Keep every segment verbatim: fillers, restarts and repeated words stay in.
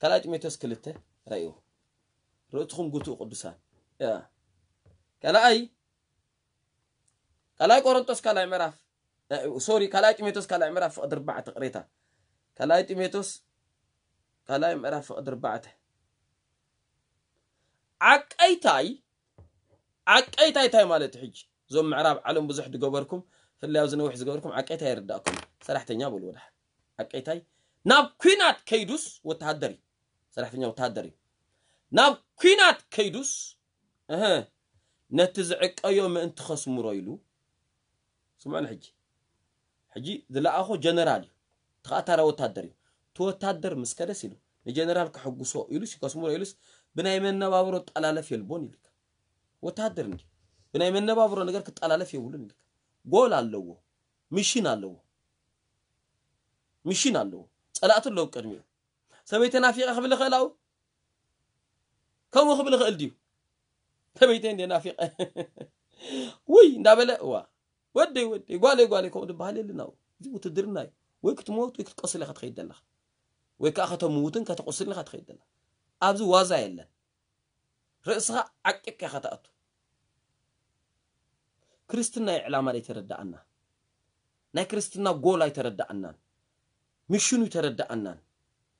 كالاتميتس كلته رايو رؤتكم غوتو قدسان يا كالاي كالاي كورنتوس كالاي مراف سوري كالاتميتس كالاي مراف فقد أربعة قريتها كالاتميتس كالاي مراف فقد أربعة عقيتاي عقيتاي تاي مالت حج زوم معراب علم بزح دغبركم فلا يزنوح زغبركم عقيتاي يرداكم سرحتنيا بول ودح عقيتاي ناب كينات كيدوس وتهدري سرحتنيا وتهدري ناب كينات كيدوس اها نتزعق يوم انت خصم رايلو سمعنا حجي حجي ذلا اخو جنرال تقاتر وتادري تو تادر مسكدس يلو الجنرال كحقسو يلو خصم رايلوس بناي من نبابرو طلالف يلبون يلك وتادر ندي بناي من نبابرو نغير كطلالف يولن يلك جول علو مشين علو مشين علو صلات لو قدمي سبيتنا في قبل خلاو كم خبل خالديو تبيتين دي نافق وي ندابله وا ودي ودي غالي غالي كم دبالي لناو زي وتدرناي وي كتموت وي كتقصل لك تخيدلك وي كاخته موتن كتقصل لك تخيدلك ابز وازا يلن راسها عقك خطات كريستنا اعلام عليه تردعنا نا كريستنا غول عليه تردعنا مشنو تردعنا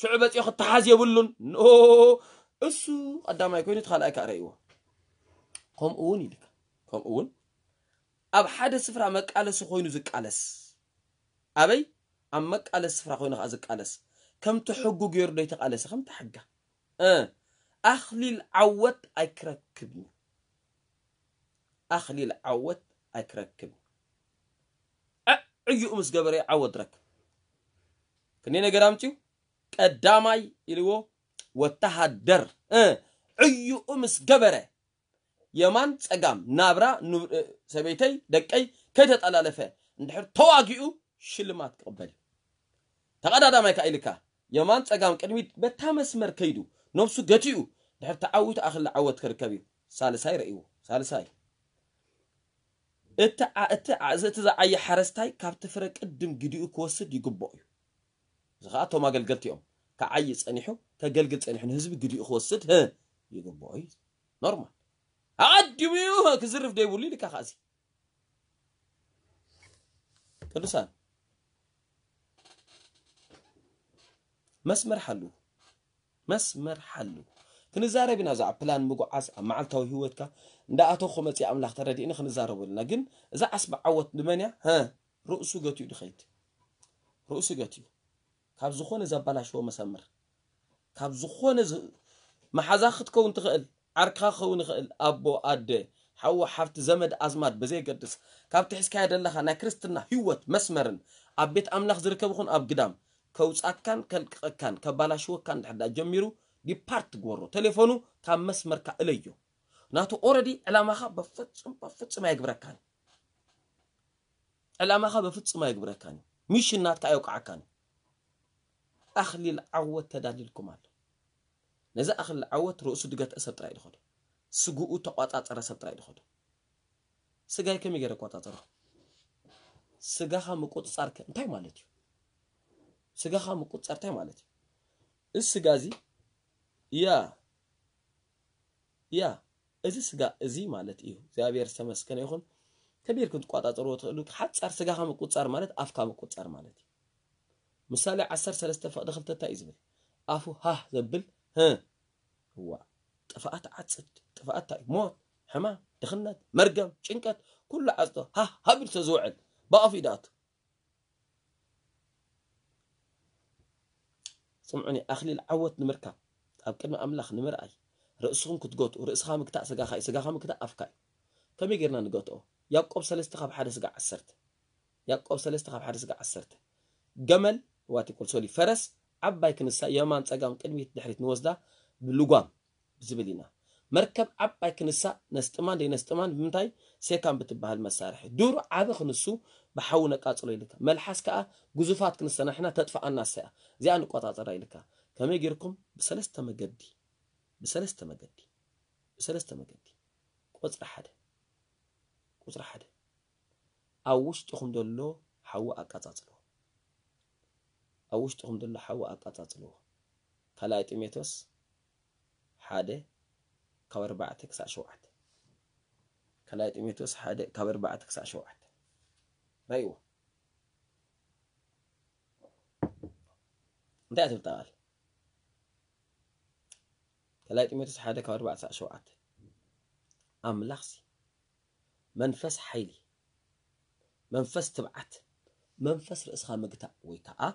شعوب يخطحاز يبلون اسو قداماي كوينت خلاك رايو قوم اون يلك كم أول؟ أب حد سفرة مك على سخوين زك علس. أبي أمك على سفرة خوينك أزك علس. كم تحجو جير ديتك علس كم تحجة؟ آه أخلي العوت أكركبني. أخلي العوت أكركبني. أ أيو أمس جبري عوت رك. كنينا جرامتيو؟ قدامي إليو وتهدر. آه أيو أمس جبري. يمان تسقام نابرا نور... سبيتي دكاي كيتت على لفه ندحر تواجئو شلمات تقبل تقدا داماي كايلكا يمان تسقام قدميت بتا مسمر كيدو نفسو غتيو ندحر تعاوت اخل عوت كركبي سالساي رايو سالساي ات ات عزت زعي حرستاي كابت فرق قدم غديو كوسد يغبؤ زغاتو ما غلغلتيو كعي صنيحو كغلغل صنيحن حزب غديو كوسد ه يغبؤ نورمال أقدميوها كزرف ديبولي لك أخازي كدوسان مسمر حلو مسمر حلو كنزاري بنا زع بلان مقو عاس معلتو هيوتك ندا أتو خمتي عمل اخترى دي إنه خنزاري بولنا جن إذا أسمع عوت دمانيا ها رؤسو قاتيو دخيت رؤسو قاتيو كاب زخون إذا بلاش هو مسمر كاب زخون إذا ما حزاختكو انتقل عركا خون خل أبو أدي حو حفت زمد أزمات بزي قدس كابت حس كايد الله أنا كريستنا هيوت مسمرن أبيت أملاخ زرك بخون أب قدام كوز أكن كل أكن كبلاشوا كان حدا جميرو دي بارت جورو تليفونه كان مسمر كأليو ناتو أوردي على ما خاب بفتش بفتش ما يقبر كان على ما خاب بفتش ما يقبر كان مش النات كأيوقع كان أخلي العوة تدليل كمال نزا أخل العوت رؤسو دقات أسر ترايد خود سقوء تقوات أطر أسر ترايد خود سقاي كم يجري قوات أطر سقاها مقوط صار كم تاي مالتي سقاها مقوط صار تاي مالتي السقازي يا يا إزي سقا إزي مالت إيهو زي أبير سمس كان يخون كبير كنت قوات أطر وتقلوك حد صار سقاها مقوط صار مالت أفكا مقوط صار مالتي مسالي عسر سلسة فأدخلت تايز بل أفو ها زبل ها هو طفات عصد طفات موت حما دخلت مرقم شنكت كل عصده ها هبل تزوعد بافيدات سمعوني اخلي العوت نمركا ابكن املاخ نمرأي راسهم كتغوت وراسها مكتا سغا خاي سغا مكتا افكاي كمي غيرنا نغوتو يعقوب ثلاثة خاب حدا سغا عشرة يعقوب ثلاثة خاب حدا سغا عشرة جمل واتي كل سولي فرس عباي كنسا يمان صقام قدميت دحريت نوزدا بلوغان زبدينا مركب عباي كنسا نستمان دي نستمان بمتاي سيكان بتبها المسارح دور عاد خنسو بحاول نقاطر لك ملحس كا غزوفات كنسا نحنا تدفع لنا ساعه زي ان قطاطر لك كما يجيركم بثلاثه مجدي بثلاثه مجدي بثلاثه مجدي قطر حدا قطر حدا اوشتهم دلو حوا اقاططلو اوشتهم دلو حوا اقاططلو كلاي تيميتوس حدا كبر بعتك ساعة شو واحد كلايت إميتوس حدا كبر بعتك ساعة شو واحد رأيوه ده تبتعال كلايت إميتوس حدا كبر بعتك ساعة شو واحد أملاخسي منفس حيلي منفس تبعت منفس رأسها مقطع ويتاع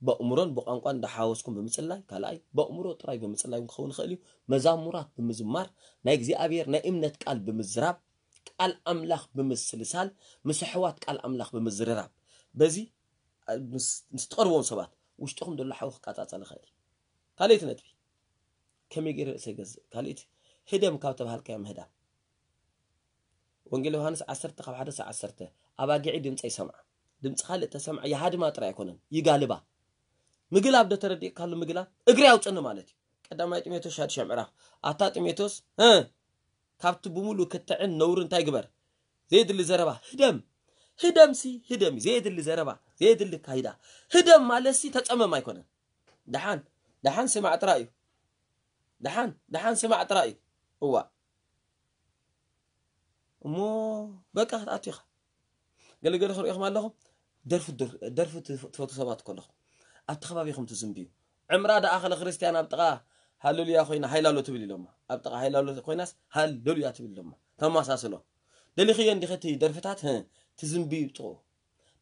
بأمران بقى قان دحاوسكم بمثلي كلاي بأمره تراي بمثلي ونخون خليه مزامرات بمزمار ناجزي أبير نائمنة قلب بمزراب قال أملاخ بمسلسال مسحوات قال أملاخ بمزراب بزي مستقرون سبات وش تقوم دول حوخ قطعت على خير قاليت نتبي كم يجير سجز قاليت هدم كاتب هالكلام هدم وانجيل يوحناس عسرت قبل حدث عسرته أبا قاعد دمت أي سمع دمت خالد تسمع يا هاد ما ترى يكونن يقالبه مقلاب عبد تردي قالوا مقلاب اقرأوا تأنه مالتي قدامي ميتوس هاد شمعرة عطات ميتوس ها كابت بمولو كتعن نور تايجبر زيد اللي زربه هدم هدم سي هدم زيد اللي زربه زيد اللي كايدا هدم مالسي تتأمم ما يكون دحان دحان سمعت رأيه دحان دحان سمعت رأيه هو مو بقى عطيخه قال لي قال اخر اخوان لهم درفوا درفوا تفوتوا كلهم اتخبابيكم تزنبيو عمره دا اخل خريستيان ابطقه هاللويا خوينا هايلالو تبلي لهم ابطق هايلالو خويناس هاللويا تبلي لهم تماساسلو دليخي اندي ختي درفتات ها تزنبي طو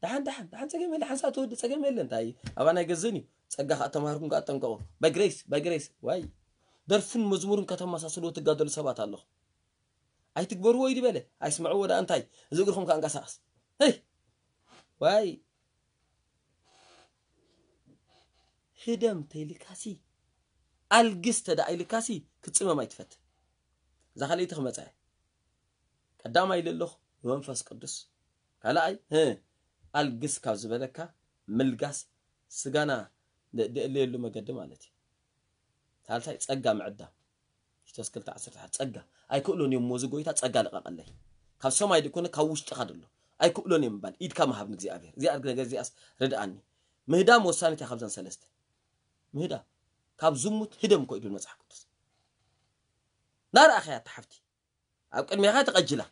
دحان دحان دحان صقم يلا حسات ود صقم يلا انتاي ابانا يغزني صقا خاتماركم قاطنقو باي جريس باي جريس واي درفن مزمورن كتماساسلو تغادلو سبات الله اي تكبروا ويدي بله اسمعوا ودا انتاي زغركم كانقساس هي واي هدم تيلكاسي الجست دا إلكاسي كتصمم ما يتفت زخلي تخمتع قدام إلى الله منفس قدس كلاي ها الجس كاز بلكا ملجاس سجانا اللي اللي ما قدم علتي ثالثا تصقى معده تشكلت عصر تصقى أي كلون يوم موزقوي تصقى لقى الله كاس ما يكون كوش تقدله أي كلون يوم بان إيد كم هبنك زي أبير زي أرجع زي أس رد عني مهدا موساني تخبزن سلست مهدا كاب زموت هدم كو يدون مصح قدس نار اخي تحفتي ابقى ميغا تقجله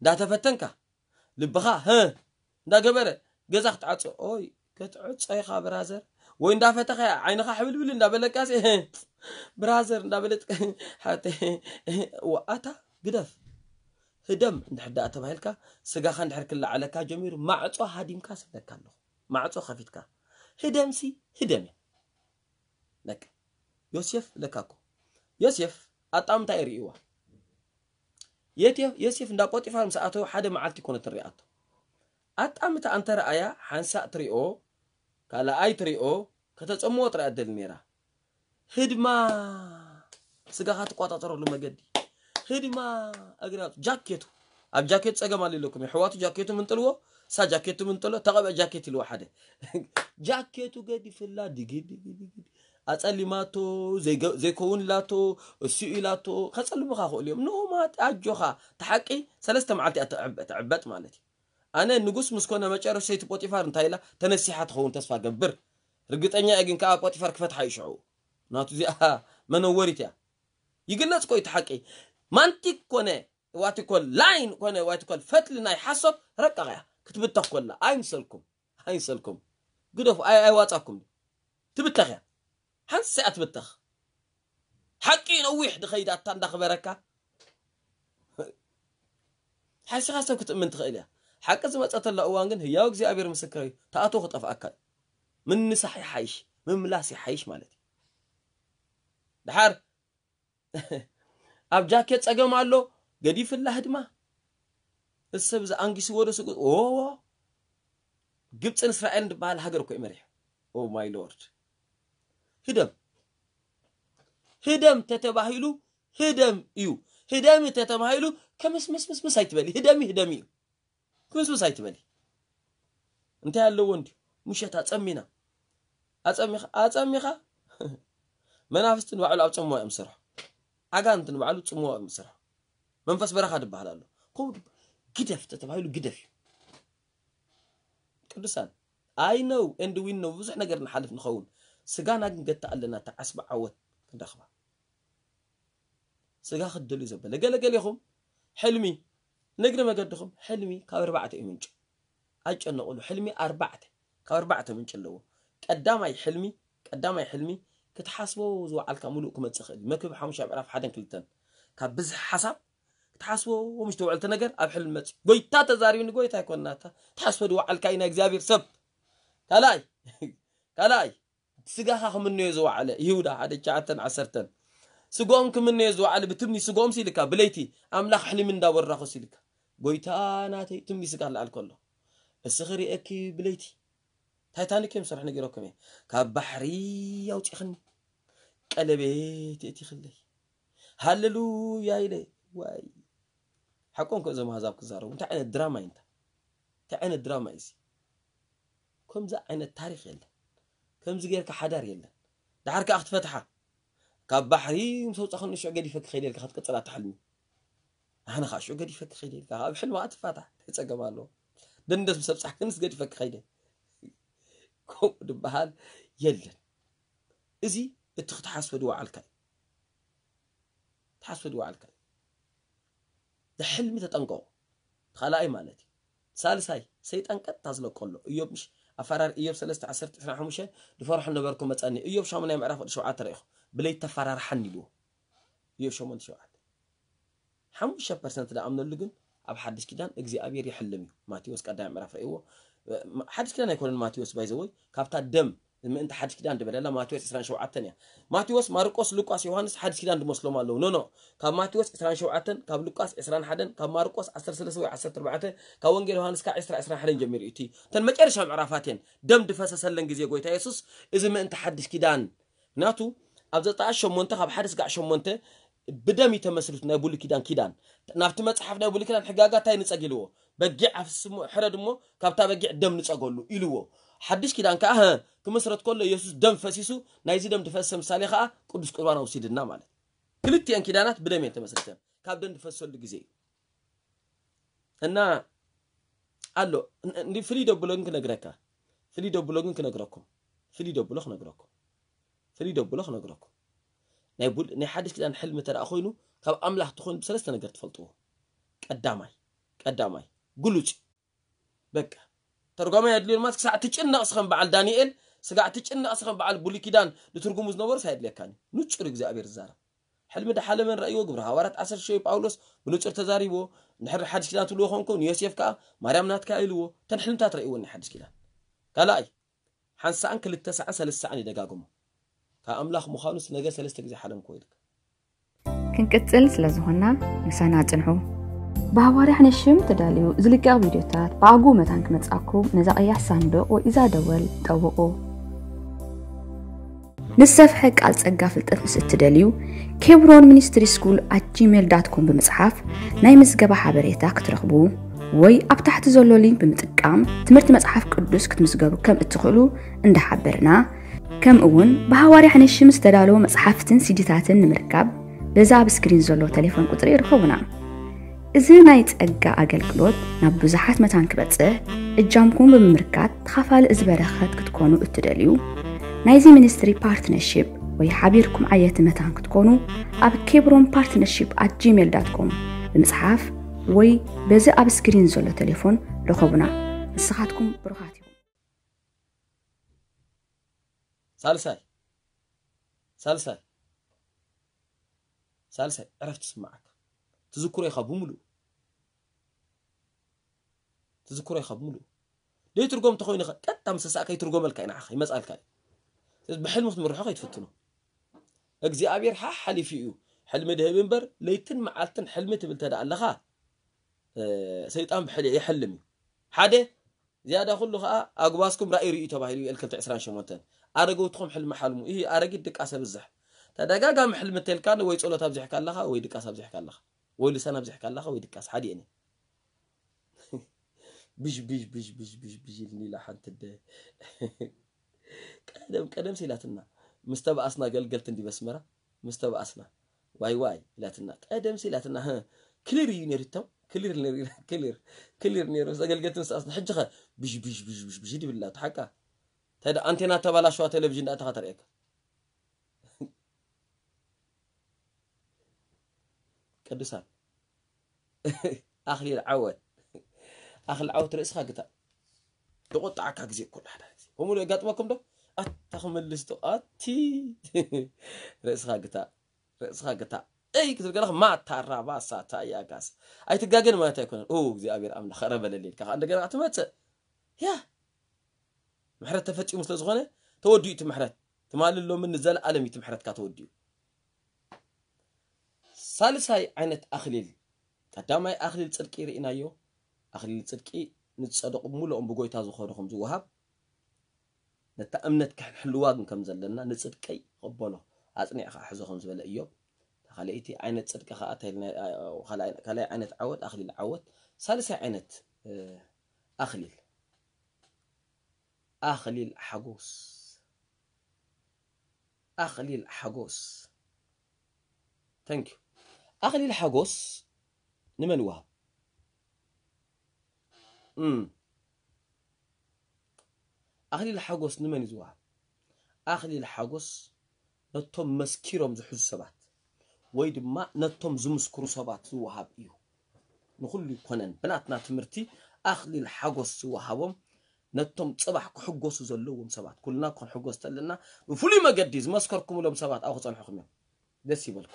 دا تفتنكا لبخا ها دا غبره غزخ تعص اوي كتعص اي خا برازر وين دا فتخ عينك حبلبل دا بلكاسي برازر دا بلت حتى واتا غدف هدم ندحدا تبايلكا سغا خان دحركلا علىكا جمير معصو هاديمكا سدكالو معصو خفيتكا هدمسي هدمي لك يوسف لكاكو يوسف أطعم تايريوا يتيف يوسف ندقوت يفهم ساعته حدا معلتي كون تريات أطعم تا أنت رأيا حنسا تريو كلا أي تريو كتصمو تريات دلميرا هدما سجاهات قوات ترى لما جدي هدما أقرأ جاكيتو أب جاكيت سجمالي لكم حواتو جاكيتو من تلوه سا جاكيتو من تلوه تقبل جاكيتي الواحدة جاكيتو جدي في الله دقي دقي دقي أتسألي ماتو زي زي كون لاتو السئي لاتو خسألي بخاخو اليوم نو ما تأجوها تحكي سلست معتي أتعبت عبت مالتي أنا النجوس مسكونا ما تعرف سيد بوتيفار نتايلا تنسي حتخون تصفى جبر رجعت أني أجن كأ بوتيفار كفت حيشعو ناتو زي آه ما نوريتها يقول لك كوي تحكي منطق كونه وقت كل لاين كونه وقت كل فتل ناي حسب ركعة كتبت تقول أي مسلكم أي مسلكم قدوف أي أي واتكم تبت تغير حن ساعة بتخ حكينا واحد خيدا تندخ بركة حاسة خاصة كنت من تخيلها حكز ما تقتل أوانجن هي وجزي أبير مسكري تأتو خطف أكل من صحي حيش من ملاسي حيش مالتي دحر أب جاكيت أجمع ماله قدي في الله دما السبز أنجس ورد سقط أوه جبت أن إسرائيل بعد هجرك إمريح أو ماي لورد هدم هدم تتباهلو هدم يو هدم تتباهلو كم اسم اسم اسم سايتبالي هدم هدمي كم اسم سايتبالي أنت هاللون دي مش هتأمينا أتأمي أتأمي خا منافس تنوع العب تسموه أمسرح عجان تنوع العب تسموه أمسرح منفس برا خد بحاله قود قدف تتباهلو قدف كدسان I know and we know بس إحنا قرنا حلف نخون سجانا جت علنا تعسب عود دخبة سجا خد لي زبالة قال قال ياهم حلمي نقدر ما قدهم حلمي كأربعة منج أج أنا أقوله حلمي أربعة كأربعة منج اللي هو قدامي حلمي قدامي حلمي كتحاسبه وزوال كملو كم تسخد ما كيف حامش أعرف حدا كلتن كبز حسب تحاسبه ومش توعلت نقدر أبحلم مت قويتا تزارين قويتا يكون ناتا تحاسبه وعلى كائن إجزابير سب كلاي كلاي سجاها هم النيزوا على يهودا على جعتن عسرتن سجوم كم النيزوا على بتمني سجوم سيلكا بليتي أملاخ حلي من دور رخو سيلكا قويتا ناتي تمني سجاه الألكولو الصغري أكي بليتي تايتاني كم صرح نجرو كمين كبحرية وتخني قلبيت أتي خلي هللو يا إلهي واي حكون كذا ما هذاب كزاره وأنت عين الدراما أنت تعين الدراما إيزي كم ذا عين التاريخ يلا كم زجير كحدار يلا دحر كأخت فتحة كبحري مسوت أخن شو قدي فك خيلك خد كطلعت حلمي أنا خاش شو قدي فك خيلك هذا بحلم وقت فتح تتجمعلو دندس مسبس حكنس قدي فك خيلك كم دبهال يلا إزي اتخت حاسود وعالكاي حاسود وعالكاي ده حلمي تتنقو خلاي مالتي سالساي سيد أنك تازلو كله يومش أفرار إيوب سلست عسرت إحنا حمشة لفرح نبركم متأني إيوب شو من يعرف شو عتريه بليت تفرار حني له إيوب شو من شو عت حمشة برسنت ده أمن اللجن أب حدش كده إجزي أبي يحلمي ماتيوس كده يعرف إيوه حدش كده يكون ماتيوس بايزوي كابت الدم لما أنت حدش كده عند بدل لا ماتيوس إسران شو عتني ماتيوس ماركوس لوكاس يوحناس حدش كده عند مسلم الله نو نو كاب ماتيوس إسران شو عتن كاب لوكاس إسران حدن كاب ماركوس عسر سلسوي عسر تربعته كونجيل يوحناس كعسر إسران حدن جميل إتي تن ما كرش معرفاتين دم دفاس سلن جزية قوي تيسوس إذا ما أنت حدش كده ناتو أبزت عش منتخب حدش كعش منته بدم يتمسلت نابولي كده كده نفتمت حفنا نابولي كده حقاقة تاني تسجلوه بجع في سمو حردمو كابتا بجع دم نتسجلوه إلوه حدش كده أنك أها كمسرت كله يسوع دم فسيسو نايزي دم تفسس مثالي خا قدس قرآن وصيدنا ماله كل التيان كدانات بدأ مين تمسرتهم كابدن تفسس الجزء أنا ألو نفري دبلون كنا غرقا فري دبلون كنا غرقكم فري دبلون خنا غرقكم فري دبلون خنا غرقكم نقول نحدش كده أن حلم ترى أخوينه كاب أملاح تخون بسلست أنا قرت فلتوه قدامي قدامي قلوج بكا ترجمة يدلي الماسك ساعتك إن أصلاً بعد دانيال ساعتك إن أصلاً بعد بوليكيدان لترجموز نورس هيدلي كان نشرك زابير زارا حلم ده حلم من رأيه جبرها ورات عسر شيء باولوس بنشر تزاريبه نحر حدش كده تلوه خونكم نياسيف كا مريم نات كايلوه تنحلم تاتري ون حدش كده كلاي حنس عنك للتسع عسل السعني دجاجهم كأملاخ مخانس نجس لستك زي حلم كويدك كنت سلس لزهنا نسانات نحو باوري حنا الشم تداليو زلكا فيديوتات باقومة تانك متساكو نزا ايح صندوق وإذا دول طوقو نسف حق على تسقا فلتات مس تداليو كيبرون مينستري سكول @جيميل دوت كوم بمصحف ناي مسغبا حبريتا كترخبو وي اب تحت زلو لينك بمتقام تمرت مصحف قدوس كتمسغبو كم اتخلو اند حبرنا كم اون باوري حنا الشم تدالو مصحفتن سيديتاتن نمركب بزاب سكرين زلو تليفون قطري رخونا إذا نايت أجا أجل كلود نبزحات متان كبتسه الجامكم بالمركات تخافال إزبرخات كتكونوا التدليو نايزي مينستري بارتنرشيب ويحبيركم عيات متان كتكونوا أب كيبرون بارتنرشيب at جيميل دوت كوم المصحف وي بزي أب سكرين زولو تليفون رخبنا نصحاتكم بروحاتكم سالساي سالساي سالساي عرفت اسمعك تذكري خابوملو تذكر يخبملو ليه ترجم تخوين خ كتام سساك يترجم الكائن عخ يمسأل كائن بحلم في مرحلة يتفتنه أجزي أبير حح حلي فيه حلم ده بنبر ليتن معلتن حلمة بالتدا على خا أه سيتأم حلي يحلمي حده زيادة خلوا خا أقواسكم رأي رئي تبع هيلي الكل تعسران شموتن أرجو تخم حلم حلمه إيه أرجو دك أسب الزح تدا جا حلم تلكان ويتقول تابزح كله خا ويدك أسب زح كله خا ويلسان أبزح كله خا ويدك أس حدي أنا بيج بيج بيج بيج بيج بيج الليلة حتى ده كلام كلام سيلاتنا مستوى أصلا قل قلت عندي بسمرة مستوى أصلا واي واي لاتنا كلام سيلاتنا ها كلير ينيرتهم كلير نير كلير كلير نير بس قل قلت أصلا حجها بيج بيج بيج بيج بيج دي بالله تحكى هذا أنتينا تبلا شو تلفزيون أتخاطر إياك كدسان آخر عود أخ العوت رأسها قطع تقطع عكاك زي كل حدا هم اللي قطعكم ده أتخمل لستو أتي رأسها قطع رأسها قطع أي كتير قالك ما تعرف باسا تايا قاس أي تجاجن ما تكون أوه زي أبير أمن خرب الليل كأ عندك أنا عتمت يا محرات تفتي مثل زغنة تودي تمحرات تمال اللون من نزال ألمي تمحرات كتودي ثالث هاي عينة أخليل قدامي أخليل تركير إنايو أخلي الصدقي نتصدق مول أم بقول تازو خارقهم جوهاب نتأمنت كحن حلوان كم زلنا نتصدقي قبله عزني أخ حزوهم زبالة يوم خليتي عينة صدق خاطر خلا خلا عينة عود أخلي العود ثالثة عينة أخلي أخلي الحجوس أخلي الحجوس thank you أخلي الحجوس نمن وهاب أمم أخلي الحجوس نمن زواب أخلي الحجوس نتم مسكيرهم زحوز سبات ويد ما نتم زمسكرو سبات زواب إيو نقول لقنن بناتنا تمرتي أخلي الحجوس زوابهم نتم صباح كحجوس زلوهم سبات كلنا كن حجوس تلنا وفلي ما جديز مسكركم لهم سبات أو خصان حكمهم دسي بالكم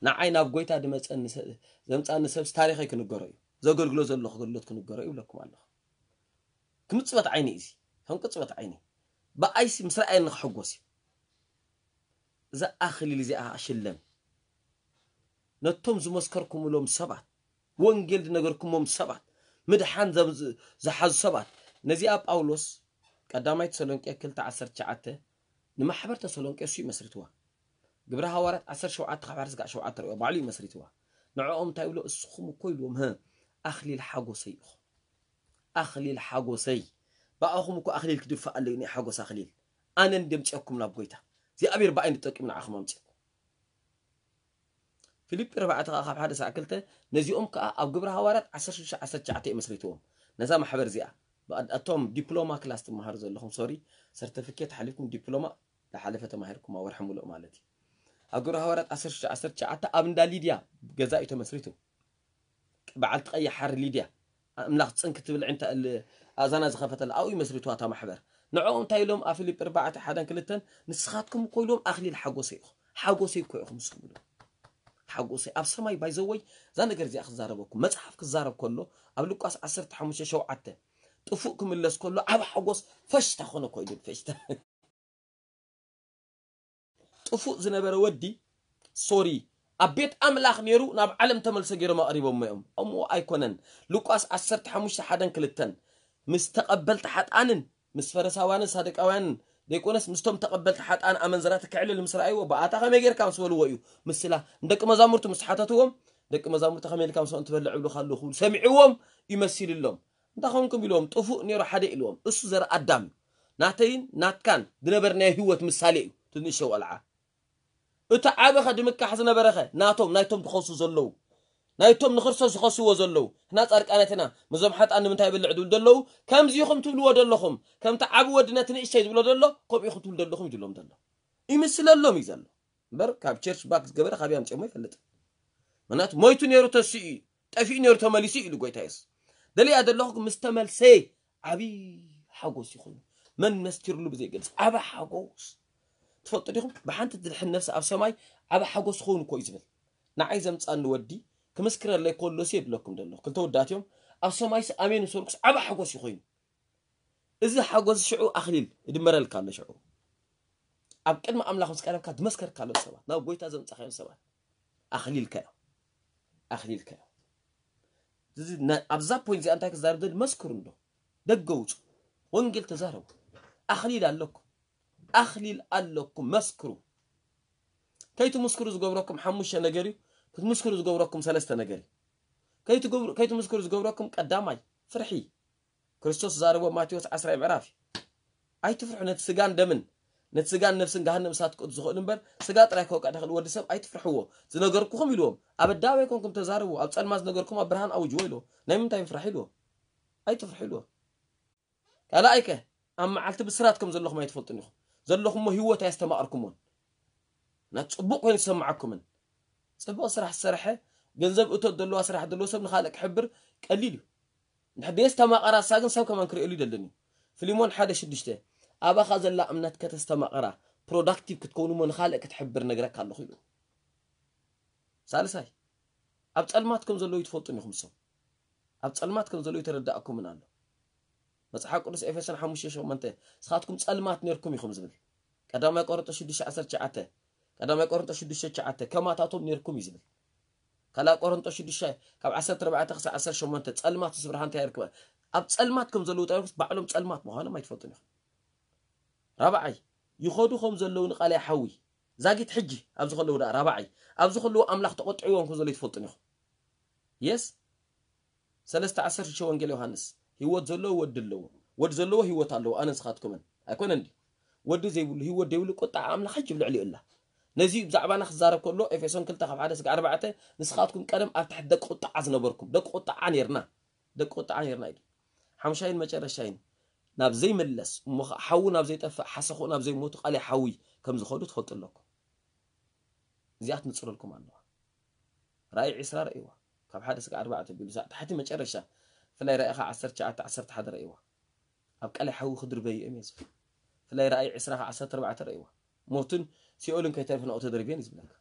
نعينا بقويتها دمت أن دمت أن سبس تاريخي كنقرأي زوجر جلوز الله خجلت كن الجرائي ولا كمان الله كم تصبت عيني إزي هم كتصبت عيني بأيس مسرع عين حجوسي ذا أخلي اللي زي أشلم نتم زمسكركم ولهم سبعة وانجيل نجركم هم سبعة مدحان ذا ذا حز سبعة نزي أب أولوس قدام يتسلونك أكل تعسر تعته نما حبرت سلونك أشي مسرتوها جبرها ورد عسر شو عت خبر زق شو عتر وبعلي مسرتوها نعوم تقولوا السخم كلهم ها أخلي الحجوسي أخلي الحجوسي بقى أخو مكو أخلي الكدف فقلني حجوس أخلي أنا ندمت أكمل أبويته زي أبير بقى نترك من عخ مامتي فيليب ربعت أخاف هذا سأكلته نزي أمك أو جبرها ورد عسر شو عسر جعتي مسرتهم نزام حبر زيا بقى أتوم دبلوما كلاس المهر زلهم سوري سرتيفيكيت حلفكم دبلوما لحلفة مهركم وارحموا لهم مالتي أجرها ورد عسر شو عسر جعتي أبن داليديا جزائته مسرتهم بعلت أي حر ليديا ملاخت أنك تبل عند ال أزانا زخفت الأوي مسرت واتا محبر نعوم تايلهم أفلي بربعة حدا كلتن نسخاتكم كلهم أخلي الحجوسي حجوسي كلهم سكولو حجوسي أبصر ما يبي زوي زان جرزي أخذ زاربكم متحفك الزارب كله قبلك أس عصرت حمشة شو عتة تفوقكم اللي سكولو أبو حجوس فشت أخونا كويد فشت تفوق زنبر ودي سوري أبيت أملاخ نيرو ناب علم تمل سجير ما قريب أمهم أمو أيكونن لوكاس عسرت حمشت حدن كلتن مستقبلت حد أنن مسفرس أوانس هادك أوان ديكونس مستم تقبلت حد أن أمنزراتك على المصرعي وبعتها خمي غير كام سوالو ويو مسلا دك مزامرت مسحاتهم دك مزامرت خمي كام سو أنت بلعوا له خلوا خول سمعوهم يمثل اللهم دخونكم بلهم طفو نيرو حدق اللهم السوزر قدام ناتين ناتكان دنبرنا هوت مسالي تنشوا العا أتعب خدمك حسنا برخة ناتوم ناتوم تخصص زلوا ناتوم نخصص خصوا زلوا نات أرك أنا تنا مزمحت أنا من تعب العدول دلوا كم زيهم تبلوا دلهم كم تعبوا دناتنا إيش تبلوا دلوا قم يخو تبلوا دلهم يدلهم دلوا يمثل اللهم يزلوا بر كاب تشرش باكس قبر خبيام تشم ما يفلت منات ما يتنيرو تسي تفي نيرو تماليسي لقوي تايس دليل دلهم مستمل سي عبي حقوس يخون من مستير له بزي جلس عبي حقوس تفضليهم بحنت تدحن نفس أبسماي عبا حجوز خون كويس بل نعايزم تسأل ودي كمسكر اللي يقول له سيب لكم دلهم كنت ودات يوم أصمايس أمين سرقس أبا حقوس يخوين إذا حقوس شعو أخليل يدمر لك على شعو أب كل ما أملاخ مسكلم كات مسكر كله سوا ناو بوي تازم تخيم سوا أخليل كلا أخليل كلا زد نا أبزاب بوين زي أنتك زار دل مسكرون له دقوج وانجل تزارو أخليل علىكم أخليل علىكم مسكرو كيتو مسكرو زجوركم حمش أنا جري كنت مسكرو زجوركم سلست أنا جري كيتو جور كيتو مسكرو زجوركم قدامي فرحي كريستوس زاروا ماتيوس عسرة معرفي أي تفرح نتسجان دمن نتسجان نفسن جهنم ساتك أتزخو نمبر سجات رأيكوا قاعد دخل ورد سب أي تفرحوا زنجركم خم يلوم أبداوي كونكم تزاروا أبتسأل ما زنجركم أبرهان أو جويلو نايم تايم فرحي له أي تفرحي له على أيك أما على تبصراتكم زلخ ما يتفلتني خو زلخ ما هو تايستمع أركمون نتطبق وين سمعكم سبب أسرح السرحة جنزب أتود دلوا أسرح دلوا سب نخالك حبر قليله نحد يستمع أرا ساجن سب كمان كريلي دلني في اليومون حدا شدشته أبا خازن لا أمنت كتستمع أرا productive كتكونوا من خالك تحبر نجرك على خيله سالساي أبتسأل ما تكون زلوا يتفوتني خمسة أبتسأل ما تكون زلوا يتردأكم من عنده بس حق رس إفسان حموشة شو منته سخاتكم تسأل ما تنيركم يخمس بال قدام يقارن شدش عسر شعته قدام يقارن تشدش شعته كما تعطون نيركم يزبل كلا قارن تشدش كم عسر ربع تخسر عسر شو منته تسأل ما تصبر هانت يركب أب تسأل ما تكم زلوا تعرف بعلم تسأل ما مهانا ما يتفوتني ربعي يخوضوا خمس زلون قلي حوي زاجت حجي أبز خلوا رأ ربعي أبز خلوا أملاخ تقط عيون خمس زلوا يتفوتني يس سلست عسر شو أنجيل يوحناس هو تزلوا ودلوا ودزلوا هو تعلوا أنا سخاتكم من أكون عندي ودي زي اللي هو دولة قطع عامل حج بلا عليه الله نزيب زعبان خزارة كله إفسون كل تخاف عدس أربعة نسخاتكم كلام أفتح دك قطع عز نبركم دك قطع عنيرنا دك قطع عنيرنا دي حمشين ما شر شين ناب زي مللس مخ حو ناب زي تف حسخو ناب زي موت قلي حوي كم زخود تفوت لكم زيات نصور لكم عنه رأي إسرار إيوه كم حدس أربعة بيبزع تحت ما شر شين فلا يرأي خا عسر شعات عسر تحضر أيوة أبقى لي حاول خضر بي أميز فلا يرأي عسر خا عسر تربعة أيوة موتن سيقولن كي تعرف أنا أتدربين زبلك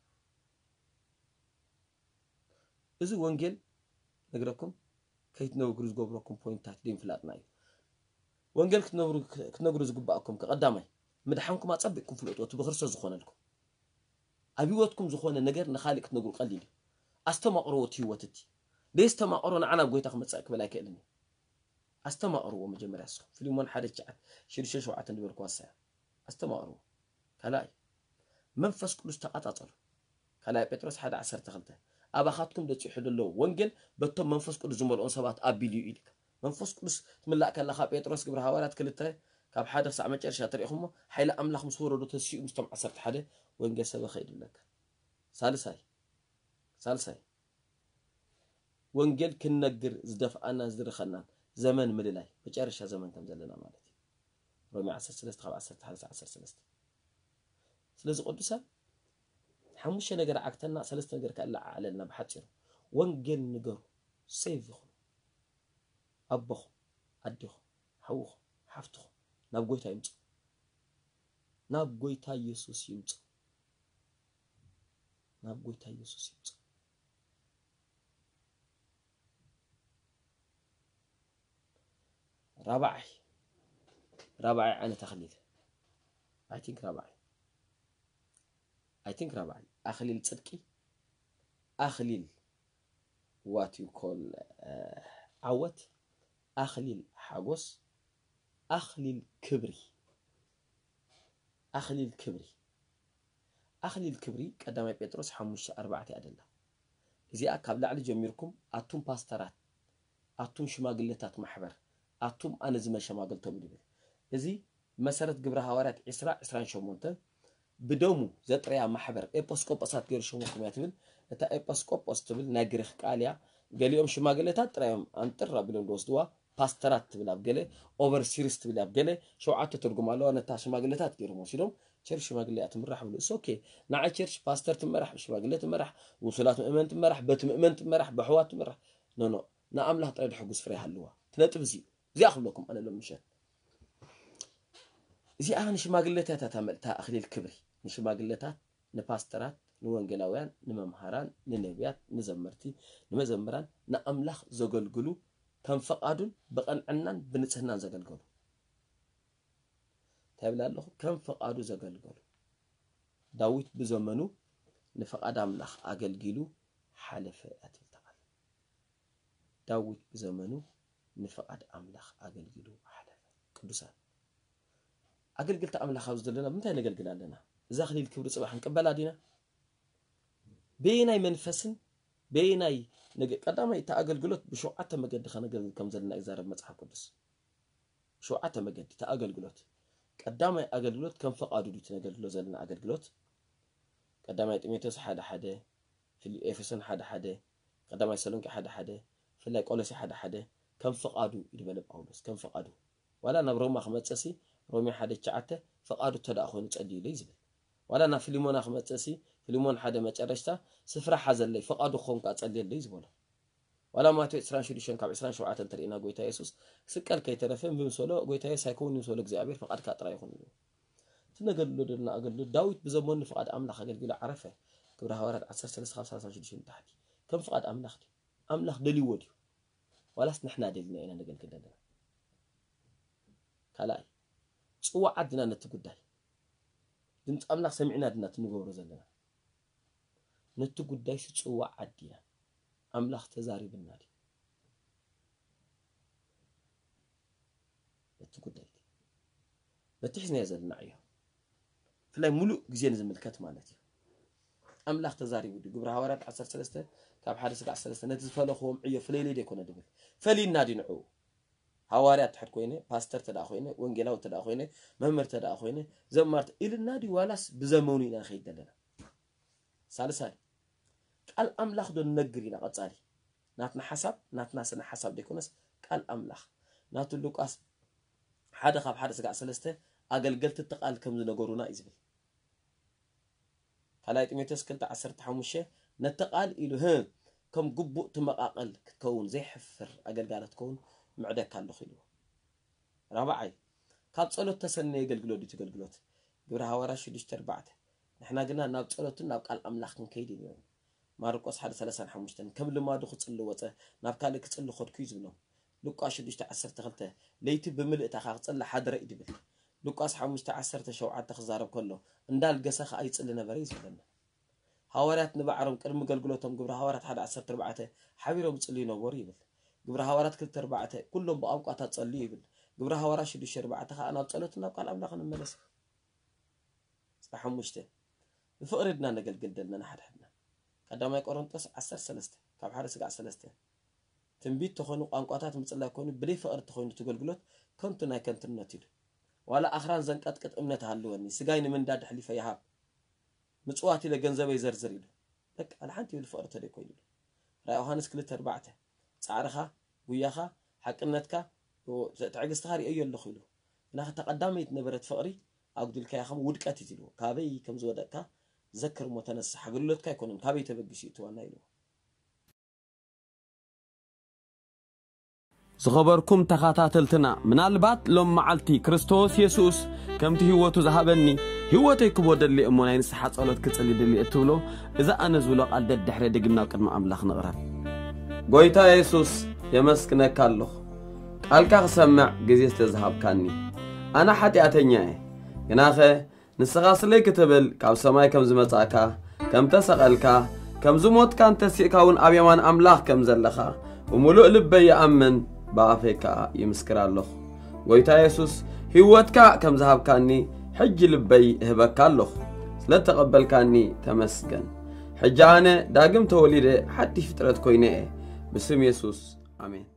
إذا وانجيل نقرأكم كي تنوجرز جبركم بوينت تحتين فلات ناي وانجيل كتنور كتنوجرز جبعكم كقدامي مدحمكم أتصبكم فلات وتبخرس زخون لكم أبي وقتكم زخون النجار نخالك نقول قليل أستمع قروتي وتتي ليستمع أرونا عنا بقيت أخمد سأك بلا كأنني أستمع أروا مجمع رأسكم في اليومون حد الشعب شير ششو عتن بيركوا الساعة أستمع أروا كلاي منفس كل استقاط أطر كلاي بترس حد عسر تخلته أبا خاتكم دتي حد الله وانجل بتم منفس كل زمر أنصابات أبيلي إلك منفس كل ملا كلا خا بترس قبر حوارات كلته كاب حد ساعة مجر شاطر إخوهم حيل أملاخ مصور رتسي مستم عسر حدا وانجل سبا خير لك سالساي سالساي وانجل كنقدر زدف أنا زدر خنان زمن مللاي بجارش زمن كم زلنا مالتي رمي عسر سلست خب عسر تحدث عسر سلست سلست قدسة حموشة نقر عكتنا سلست نقر كألا علينا بحتير وانجل نقر سيف خو أبخو أدخو حوخو حفتخو نابقويتا يمتو نابقويتا يسوس يمتو نابقويتا يسوس يمتو ربعي ربعي أنا تخليل I think ربعي I think ربعي أخليل صدقي أخليل what you call uh, عوت أخليل حقوس أخليل كبري أخليل كبري أخليل كبري قدام بيتروس حموش أربعة أدلة إذا أقبل على جميركم أتون باسترات أتون شماغلتات محبر أتوم أنا زمان شماغل تبديل. إذا مسارة جبر هوارات إسراء إسران شمونته بدومه زت ريا محبر. إبسكوب أصات غير شو ممكن يعتمد. إذا إبسكوب أستقبل نجرخ كاليا. قال يوم شماغل تترى أنترى بلون دوس دوا باسترات بلا بجله أوفر سيرست بلا بجله شو عادة ترجمه لو أنا تاش شماغل تترى موسيلهم. شرش شماغل أتمر راح بقول أوكي. نعى شرش باسترت مرح شماغل تمرح وصلات مؤمن تمرح بيت مؤمن تمرح بحوات تمرح. نو نو نعم له طريق حجز فريح اللوا تنتبزي. زي أخذ لكم أنا لو مشان زي أنا شو ما قلتها تتعملتها أخلي الكبري نشو ما قلتها نباسترات نوانجلاوان نممهران ننبيات نزمرتي نمزمران نأملخ زغلغلو كنفقادون بقن عنان بنتهنان زغلغلو تابلالو كنفقادو زغلغلو داوود بزمنو نفقاد املاح اغلغلو حلف اتل تعال داوود بزمنو نفقاد املاح اغلغلو حلف قدوسان اغلغلت املاح عاوز دلنا منتاي نغلغلالنا اذا خليل كبر صباح نقبل ادينا بيناي منفسن بيناي نج قدامي تأجلجلت بشوعة مجد خنا جل كم زلنا إزارة متحف قدس شوعة مجد تأجلجلت قدامي أجلجلت كم فقادو دي تنجلجلو زلنا أجلجلت قدامي تميتس حدا حدا في الإفسان حدا حدا قدامي سلونك حدا حدا في لايك أولسي حدا حدا كم فقادو يدبلب أولس كم فقادو ولا أنا بروم خمسة سي رومي حدا شعته فقادو تداخون تأدي ليزبل ولا أنا في ليمون خمسة سي فلمن حدا ما ترشته سفرة حزلي فقدوا خونك أتقلل ليز ولا ولا ما تيسران شريشان كاب إسران شو عتن ترينا جويت يسوس سكر كي ترفهم بمسولة جويت يس هيكون مسولة زعبير فقد كاترى يخون تنقل لدرنا قل لد داود بزمن فقد أملا خجل جل عرفه كبرها ورد عشر سنة خمسة سنة شريشان تحدي كم فقد أملا خدي أملا خدلي ودي ولا سنحنا دلنا إنا نقل كده ده خلاص سوى عدنا نتقدّي دنت أملا سمعنا دنا تنقول رزقنا نتقول دايش تسوى عدينا أملاخ تزاري بالنادي نتقول دايش نتحسنا يزال نعيه فلا ملو جزين زملكات مالتي أملاخ تزاري ودي قبر هورات عصر سلسة كاب حارس قع سلسة نتزفل أخوهم عيه فليلي ديكونا دبل فلي النادي نعوه هورات حركوينه باستر تداخوينه وانجلاو تداخوينه ممر تداخوينه زمارت إلى النادي والاس بزموني إلى خيد دلنا سالسال قال املاح دون نغرينا قصاري ناتنا حساب ناتنا سنه حساب ديكونس قال املاح ناتو لوقاس حدا خاب حدا سغا سلسته اغلغلت تقال كم زنغرونا يزبل حلايت ميتس كنت عشرة حمشه نتقال الو ه كم غبو تمقاقل كون زي حفر اغلغالت كون معدك الله خيلو ربعي كاب صلوت تسني يغلغلو دي تغلغلوت غبر حوارا شدشت اربعه نحنا قلنا ناب صلوتنا ناب قال املاح كنكيدين يوم ماركوس حد ثلاثة حمشتن قبل ما دخل صلوا وته نابكالك تصلوا خد كيز منهم لوقاش دشت عشرة تخلته ليت بملئ تخا تصلى حد رأي دبل لوقاس حمشت عشرة شوعات تخزارب كله اندال قسخ اي تصلي نبري يسلنا حوارات نبعرم قدم قلقلوتهم قبر حوارات حد عشرة ربعته حبيرهم تصلي نور يبل قبر حوارات كل ربعته كلهم باوقات تصلي يبل قبر حوارات شدش ربعته انا صلتنا قال املاح نملس حمشته فقردنا نقلقلنا حد حد قدامي قرنطس عشرة سلسته كاب حارس قع سلسته تنبيت تخونو قنقاتات مصلا كونو بلي فقر تخونو تغلغلوت كنت ناي كنت نتيل ولا اخران زنقطقط امنت هالوني سغاين من داد حليفه يهاب مصواتي لغنزبه يزرزر يلو بك الحنتي بالفقر تدي كويلو را يوحنس كلت اربعته صارخا وياخا حقنتكا تعغستخاري ايو له خيلو ناخ تقدامي يتنبرت فقري اغدلك يا خم ودقت يتلو كابي كم زودقتا ذكر متنسى حقلتك يكون كابي تبغشي توانا يلو زغبركم تخاتاتلتنا منالبات لم معلتي كريستوس يسوس كمت هوتو ذهبني هوتي كودلي اموناي نسحات صلوت كتصلي دلي اتولو اذا انا زولو قال ددحري دغنا قدم املاح نقرا غويتا يسوس يمسكنك الله قالك سمع غزي تذهبكني انا حتياتنيا غناخه نسخة سلي كتبل كاب سماي كم زمتاكا كم تسقلكا كم زموتكا تسيكاون أبيمان أملاح كم زلخا وملؤ لبي يأمن بعفيكا يمسكر الله ويتا يسوس هيوتكا كم ذهب كاني حج لبي هبكا الله لا تقبل كاني تمسكن حجانا داقم توليدي حتى فترة كويني باسم يسوس آمين.